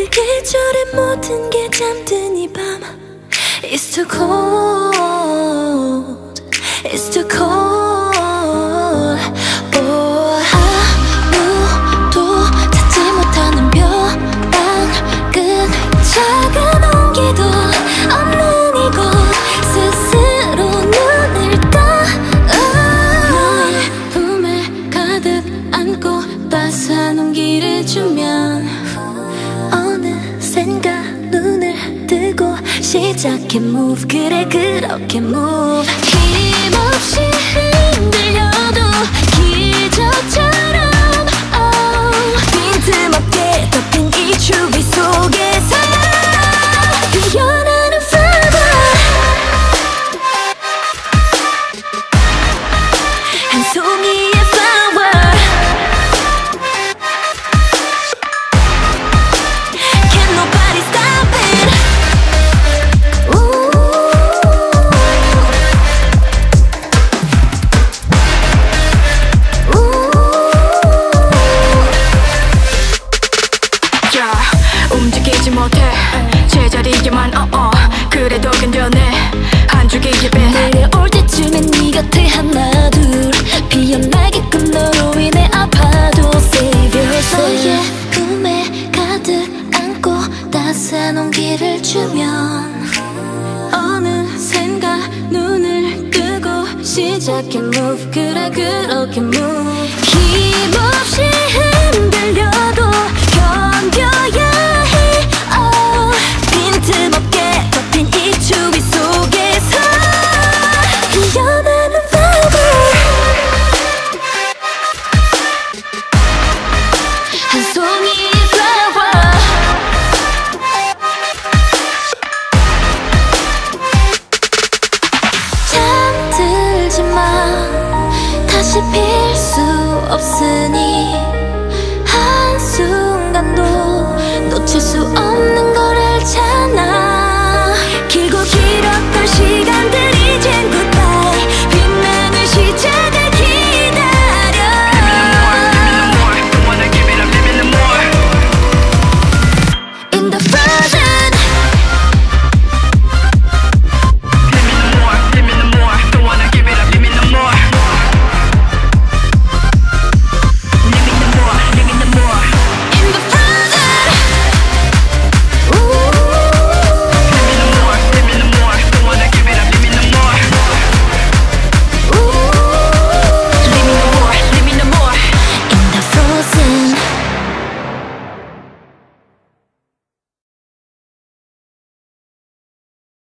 그 계절의 모든 게 잠든 이 밤. It's too cold, it's too cold. Oh, 아무도 찾지 못하는 벼랑 끝, 작은 온기도 없는 이곳, 스스로 눈을 떠 너의 품에 가득 안고 따스한 온기를 주면 어느샌가 눈을 뜨고 시작해 move. 그래 그렇게 move. 힘없이 흔들려도 기적처럼 oh. 빈틈없게 덮인 이 추위 속에서 피어나는 flower, 한 송이의 flower. 움직이지 못해 제자리에만 그래도 견뎌내 한 줄기 예배 내려올 때쯤엔 네 곁에 하나 둘 피어나게끔 너로 인해 아파도 Save yourself. 너의 품에 가득 안고 따스한 온기를 주면 어느샌가 눈을 뜨고 시작해 move. 그래 그렇게 move.